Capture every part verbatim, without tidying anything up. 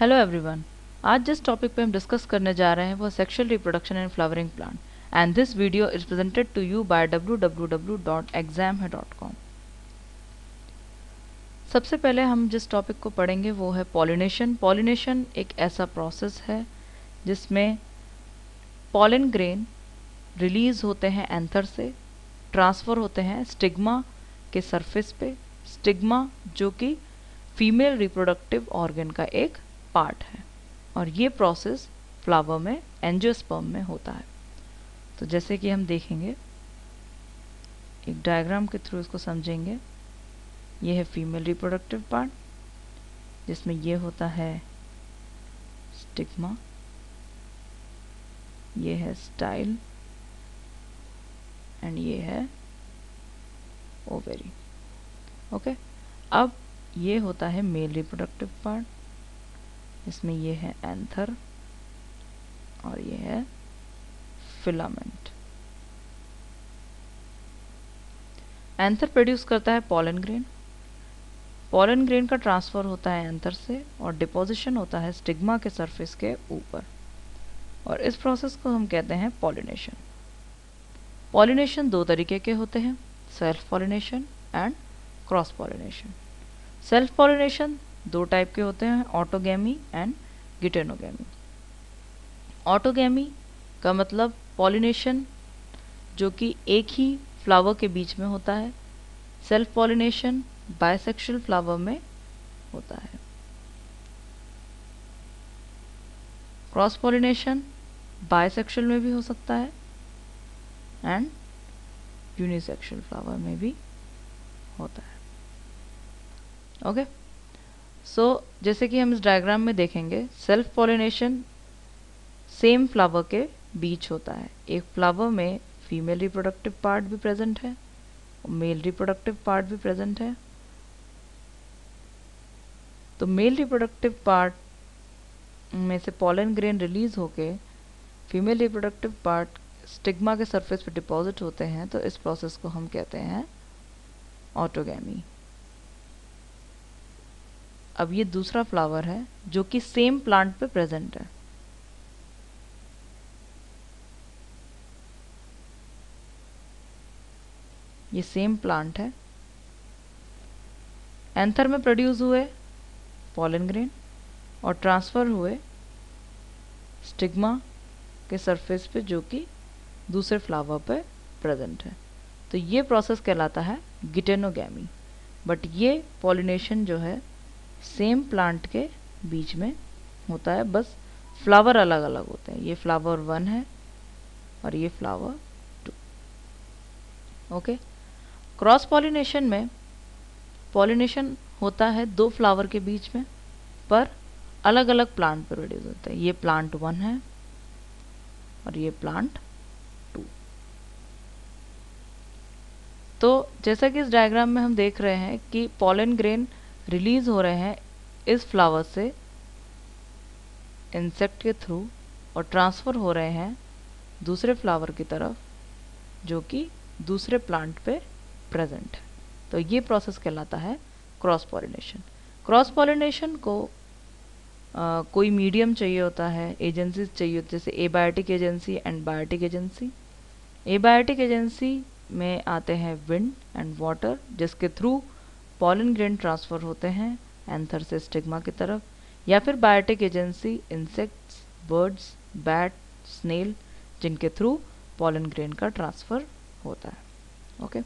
Hello everyone, आज जिस topic पे हम डिस्कस करने जा रहे हैं वो sexual reproduction and flowering plant and this video is presented to you by W W W dot exam है डॉट कॉम। सबसे पहले हम जिस टॉपिक को पढ़ेंगे वो है पॉलिनेशन। पॉलिनेशन एक ऐसा प्रोसेस है जिसमें पॉलन ग्रेन रिलीज होते हैं एंथर से, ट्रांसफ़र होते हैं स्टिग्मा के सरफेस पे, स्टिग्मा जो कि फीमेल रिप्रोडक्टिव ऑर्गन का एक पार्ट है, और ये प्रोसेस फ्लावर में एंजियोस्पर्म में होता है। तो जैसे कि हम देखेंगे एक डायग्राम के थ्रू इसको समझेंगे, ये है फीमेल रिप्रोडक्टिव पार्ट जिसमें ये होता है स्टिग्मा, ये है स्टाइल एंड ये है ओवेरी। ओके, अब ये होता है मेल रिप्रोडक्टिव पार्ट, इसमें ये है एंथर और ये है फिलामेंट। एंथर प्रोड्यूस करता है पॉलन ग्रेन, पॉलन ग्रेन का ट्रांसफर होता है एंथर से और डिपोजिशन होता है स्टिग्मा के सरफेस के ऊपर, और इस प्रोसेस को हम कहते हैं पॉलिनेशन। पॉलिनेशन दो तरीके के होते हैं, self pollination and cross pollination. Self pollination दो टाइप के होते हैं, ऑटोगैमी एंड गिटेनोगैमी। ऑटोगैमी का मतलब पॉलिनेशन जो कि एक ही फ्लावर के बीच में होता है, सेल्फ पॉलिनेशन बायसेक्सुअल फ्लावर में होता है। क्रॉस पॉलिनेशन बायसेक्सुअल में भी हो सकता है एंड यूनिसेक्सुअल फ्लावर में भी होता है। ओके, सो so, जैसे कि हम इस डायग्राम में देखेंगे, सेल्फ पॉलिनेशन सेम फ्लावर के बीच होता है। एक फ्लावर में फीमेल रिप्रोडक्टिव पार्ट भी प्रेजेंट है, मेल रिप्रोडक्टिव पार्ट भी प्रेजेंट है। तो मेल रिप्रोडक्टिव पार्ट में से पॉलन ग्रेन रिलीज होके फीमेल रिप्रोडक्टिव पार्ट स्टिग्मा के सरफेस पर डिपॉजिट होते हैं, तो इस प्रोसेस को हम कहते हैं ऑटोगैमी। अब ये दूसरा फ्लावर है जो कि सेम प्लांट पे प्रेजेंट है। ये सेम प्लांट है, एंथर में प्रोड्यूस हुए पॉलन ग्रेन और ट्रांसफर हुए स्टिग्मा के सरफेस पे जो कि दूसरे फ्लावर पे प्रेजेंट है। तो ये प्रोसेस कहलाता है गिटेनोगैमी। बट ये पॉलिनेशन जो है सेम प्लांट के बीच में होता है, बस फ्लावर अलग अलग होते हैं। ये फ्लावर वन है और ये flower two. Okay, cross pollination में पॉलिनेशन होता है दो फ्लावर के बीच में, पर अलग अलग प्लांट पर प्रोड्यूस होता है। ये प्लांट वन है और ये प्लांट टू। तो जैसा कि इस डायग्राम में हम देख रहे हैं कि पॉलन ग्रेन रिलीज हो रहे हैं इस फ्लावर से इंसेक्ट के थ्रू और ट्रांसफ़र हो रहे हैं दूसरे फ्लावर की तरफ जो कि दूसरे प्लांट पे प्रेजेंट है। तो ये प्रोसेस कहलाता है क्रॉस पॉलिनेशन। क्रॉस पॉलिनेशन को आ, कोई मीडियम चाहिए होता है, एजेंसीज चाहिए होती है, जैसे abiotic agency and biotic agency. Abiotic agency में आते हैं विंड एंड वाटर, जिसके थ्रू पॉलन ग्रेन ट्रांसफ़र होते हैं एंथर से स्टिग्मा की तरफ, या फिर biotic agency insects, birds, bat, snail, जिनके थ्रू पॉलन ग्रेन का ट्रांसफ़र होता है। ओके,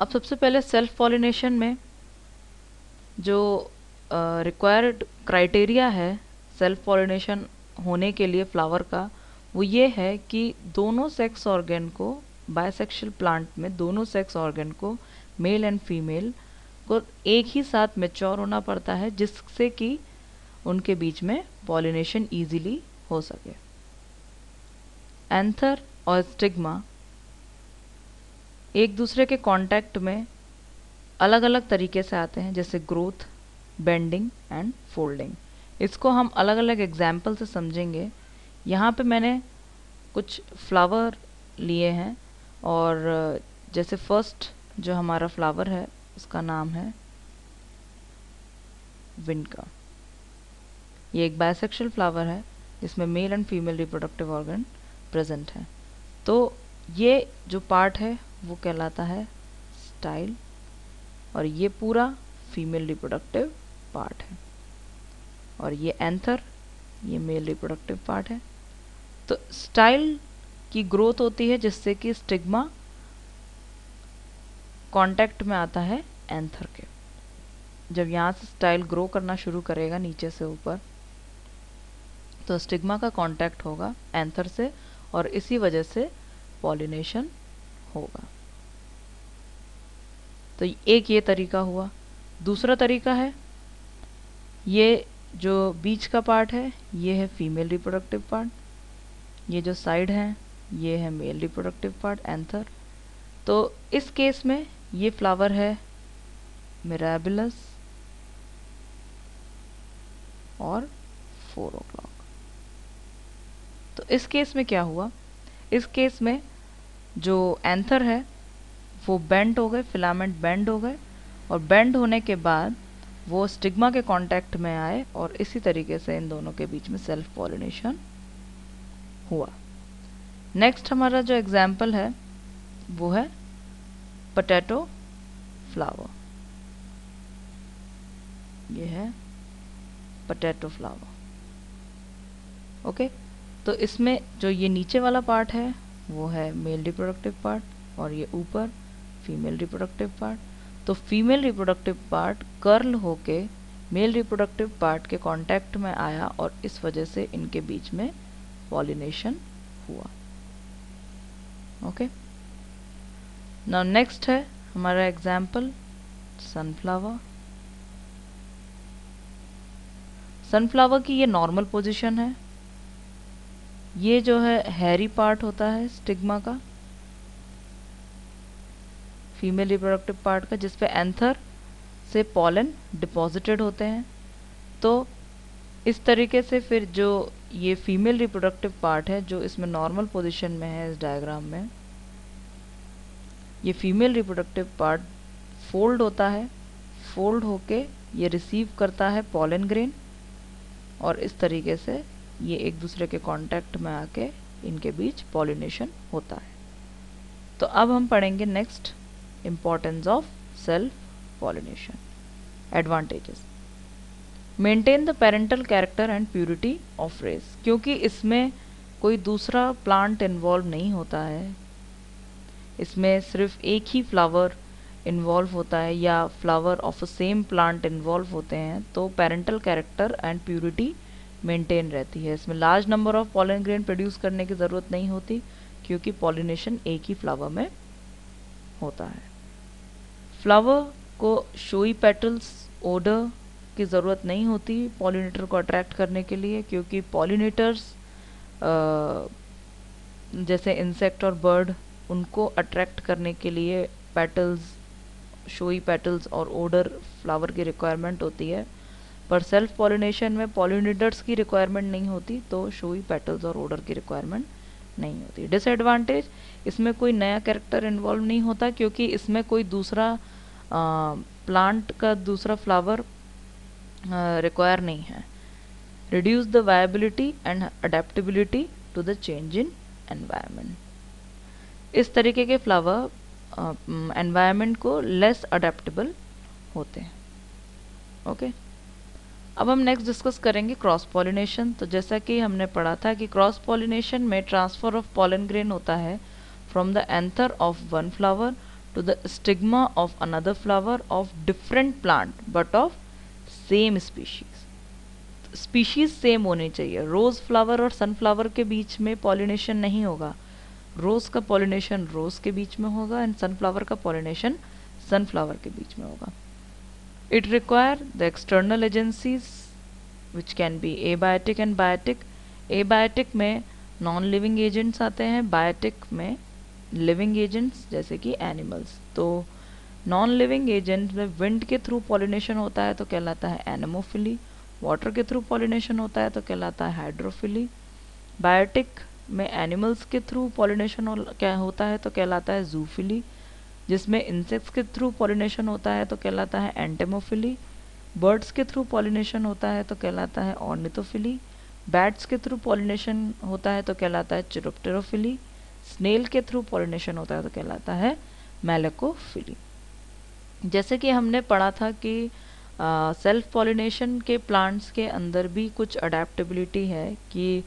अब सबसे पहले सेल्फ पॉलिनेशन में जो रिक्वायर्ड क्राइटेरिया है सेल्फ पॉलिनेशन होने के लिए फ्लावर का, वो ये है कि दोनों सेक्स ऑर्गन को बायसेक्सुअल प्लांट में दोनों सेक्स ऑर्गन को मेल एंड फीमेल को एक ही साथ मैच्योर होना पड़ता है, जिससे कि उनके बीच में पॉलिनेशन इजीली हो सके। एंथर और स्टिग्मा एक दूसरे के कांटेक्ट में अलग अलग तरीके से आते हैं, जैसे ग्रोथ, बेंडिंग एंड फोल्डिंग। इसको हम अलग अलग एग्जाम्पल से समझेंगे। यहाँ पे मैंने कुछ फ्लावर लिए हैं, और जैसे फर्स्ट जो हमारा फ्लावर है उसका नाम है विंका। ये एक बायसेक्शुअल फ्लावर है जिसमें male and female reproductive organ present है। तो ये जो पार्ट है वो कहलाता है स्टाइल और ये पूरा फीमेल रिप्रोडक्टिव पार्ट है और ये एंथर ये मेल रिप्रोडक्टिव पार्ट है। तो स्टाइल की ग्रोथ होती है जिससे कि स्टिग्मा कांटेक्ट में आता है एंथर के। जब यहाँ से स्टाइल ग्रो करना शुरू करेगा नीचे से ऊपर तो स्टिग्मा का कांटेक्ट होगा एंथर से और इसी वजह से पॉलिनेशन होगा। तो एक ये तरीका हुआ। दूसरा तरीका है ये जो बीच का पार्ट है ये है फीमेल रिप्रोडक्टिव पार्ट, ये जो साइड है ये है मेल रिप्रोडक्टिव पार्ट एंथर। तो इस केस में ये फ्लावर है मिराबिलस और फोर ओ क्लॉक। तो इस केस में क्या हुआ, इस केस में जो एंथर है वो बेंड हो गए, फिलामेंट बेंड हो गए और बेंड होने के बाद वो स्टिग्मा के कांटेक्ट में आए और इसी तरीके से इन दोनों के बीच में सेल्फ पॉलिनेशन हुआ। नेक्स्ट हमारा जो एग्जाम्पल है वो है पोटैटो फ्लावर, ये है पोटैटो फ्लावर। ओके, तो इसमें जो ये नीचे वाला पार्ट है वो है मेल रिप्रोडक्टिव पार्ट और ये ऊपर फीमेल रिप्रोडक्टिव पार्ट। तो फीमेल रिप्रोडक्टिव पार्ट कर्ल होके मेल रिप्रोडक्टिव पार्ट के कांटेक्ट में आया और इस वजह से इनके बीच में पॉलिनेशन हुआ। ओके, नाउ नेक्स्ट है हमारा एग्जाम्पल सनफ्लावर। सनफ्लावर की ये नॉर्मल पोजीशन है, ये जो है हैरी पार्ट होता है स्टिग्मा का फीमेल रिप्रोडक्टिव पार्ट का जिसपे एंथर से पॉलन डिपॉजिटेड होते हैं। तो इस तरीके से फिर जो ये फीमेल रिप्रोडक्टिव पार्ट है जो इसमें नॉर्मल पोजीशन में है इस डायग्राम में, ये फीमेल रिप्रोडक्टिव पार्ट फोल्ड होता है, फोल्ड होके ये रिसीव करता है पॉलन ग्रेन और इस तरीके से ये एक दूसरे के कांटेक्ट में आके इनके बीच पॉलिनेशन होता है। तो अब हम पढ़ेंगे next, importance of self pollination, advantages. Maintain the parental character and purity of race, क्योंकि इसमें कोई दूसरा प्लांट इन्वॉल्व नहीं होता है, इसमें सिर्फ एक ही फ्लावर इन्वॉल्व होता है या flower of a same plant involve होते हैं। तो parental character and purity maintain रहती है, इसमें large number of pollen grain produce करने की ज़रूरत नहीं होती क्योंकि पॉलिनेशन एक ही फ्लावर में होता है। फ्लावर को शोई पेटल्स, ओडर की ज़रूरत नहीं होती पॉलिनेटर को अट्रैक्ट करने के लिए क्योंकि पॉलिनेटर्स जैसे इंसेक्ट और बर्ड उनको अट्रैक्ट करने के लिए पेटल्स, शोई पेटल्स और ओडर फ्लावर की रिक्वायरमेंट होती है, पर सेल्फ पॉलिनेशन में पॉलिनेटर्स की रिक्वायरमेंट नहीं होती तो शोई पेटल्स और ओडर की रिक्वायरमेंट नहीं होती। डिसएडवांटेज, इसमें कोई नया कैरेक्टर इन्वॉल्व नहीं होता क्योंकि इसमें कोई दूसरा आ, प्लांट का दूसरा फ्लावर रिक्वायर नहीं है। Reduce the viability and adaptability to the change in environment, इस तरीके के फ्लावर एनवायरनमेंट को लेस अडेप्टेबल होते हैं। Okay okay? अब हम नेक्स्ट डिस्कस करेंगे क्रॉस पॉलिनेशन। तो जैसा कि हमने पढ़ा था कि क्रॉस पॉलिनेशन में ट्रांसफ़र ऑफ पॉलन ग्रेन होता है from the anther of one flower to the stigma of another flower of different plant but of same species. Species same होनी चाहिए, रोज़ फ्लावर और सनफ्लावर के बीच में पॉलिनेशन नहीं होगा, रोज़ का पॉलिनेशन रोज़ के बीच में होगा एंड सनफ्लावर का पॉलिनेशन सनफ्लावर के बीच में होगा। It require the external agencies which can be abiotic and biotic। Abiotic में non living agents आते हैं, biotic में living agents जैसे कि animals। तो non living agent में wind के through pollination होता है तो कहलाता है anemophily, water के through pollination होता है तो कहलाता है hydrophily। Biotic में animals के through pollination होता है तो कहलाता है zoophily, जिसमें इंसेक्ट्स के थ्रू पॉलिनेशन होता है तो कहलाता है एंटेमोफिली। बर्ड्स के थ्रू पॉलिनेशन होता है तो कहलाता है ऑर्निथोफिली, बैट्स के थ्रू पॉलिनेशन होता है तो कहलाता है चिरोप्टेरोफिली, स्नेल के थ्रू पॉलिनेशन होता है तो कहलाता है मैलेकोफिली। जैसे कि हमने पढ़ा था कि सेल्फ पॉलिनेशन के प्लांट्स के अंदर भी कुछ अडेप्टेबिलिटी है कि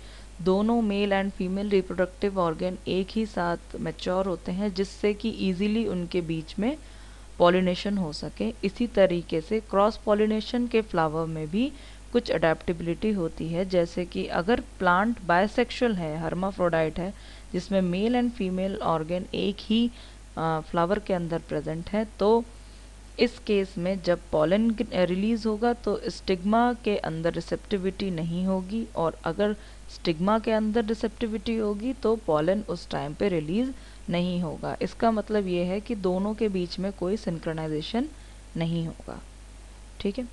दोनों male and female reproductive organ एक ही साथ मैच्योर होते हैं जिससे कि इजीली उनके बीच में पॉलिनेशन हो सके। इसी तरीके से क्रॉस पॉलिनेशन के फ्लावर में भी कुछ अडेप्टेबिलिटी होती है, जैसे कि अगर प्लांट बायसेक्सुअल है, हर्माफ्रोडाइट है, जिसमें मेल एंड फीमेल ऑर्गन एक ही फ्लावर के अंदर प्रेजेंट है, तो इस केस में जब पॉलन रिलीज होगा तो स्टिग्मा के अंदर रिसेप्टिविटी नहीं होगी, और अगर स्टिग्मा के अंदर रिसेप्टिविटी होगी तो पॉलन उस टाइम पे रिलीज नहीं होगा। इसका मतलब ये है कि दोनों के बीच में कोई सिंक्रोनाइजेशन नहीं होगा। ठीक है,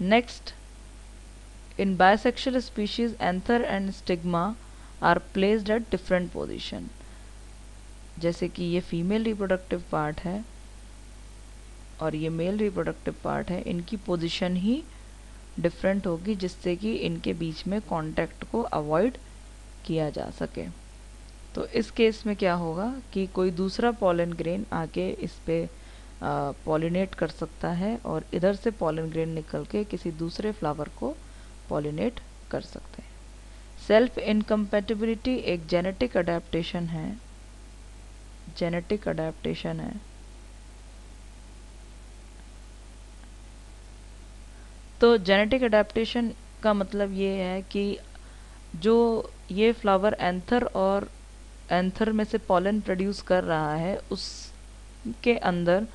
next, in bisexual species anther and stigma are placed at different position. जैसे कि ये फीमेल रिप्रोडक्टिव पार्ट है और ये मेल रिप्रोडक्टिव पार्ट है, इनकी पोजीशन ही डिफरेंट होगी जिससे कि इनके बीच में कांटेक्ट को अवॉइड किया जा सके। तो इस केस में क्या होगा कि कोई दूसरा पॉलन ग्रेन आके इस पे पॉलिनेट कर सकता है और इधर से पॉलन ग्रेन निकल के किसी दूसरे फ्लावर को पॉलिनेट कर सकते हैं। सेल्फ इनकम्पैटिबिलिटी एक जेनेटिक अडेप्टेशन है, जेनेटिक अडेप्टेशन है। तो जेनेटिक अडेप्टेशन का मतलब ये है कि जो ये फ्लावर एंथर और एंथर में से पॉलन प्रोड्यूस कर रहा है उसके अंदर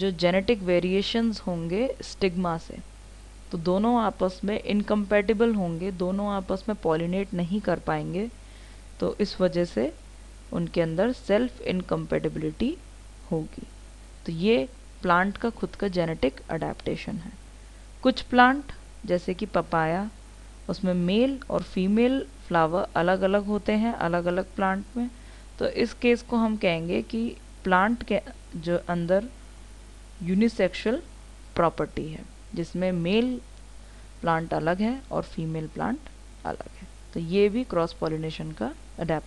जो जेनेटिक वेरिएशंस होंगे स्टिग्मा से, तो दोनों आपस में इनकम्पैटिबल होंगे, दोनों आपस में पॉलिनेट नहीं कर पाएंगे, तो इस वजह से उनके अंदर सेल्फ इनकम्पैटिबिलिटी होगी। तो ये प्लांट का खुद का जेनेटिक अडेप्टेशन है। कुछ प्लांट जैसे कि पपाया, उसमें मेल और फीमेल फ्लावर अलग अलग होते हैं अलग अलग प्लांट में, तो इस केस को हम कहेंगे कि प्लांट के जो अंदर यूनिसेक्सुअल प्रॉपर्टी है जिसमें मेल प्लांट अलग है और फीमेल प्लांट अलग है। तो ये भी क्रॉस पॉलिनेशन का अडेप्ट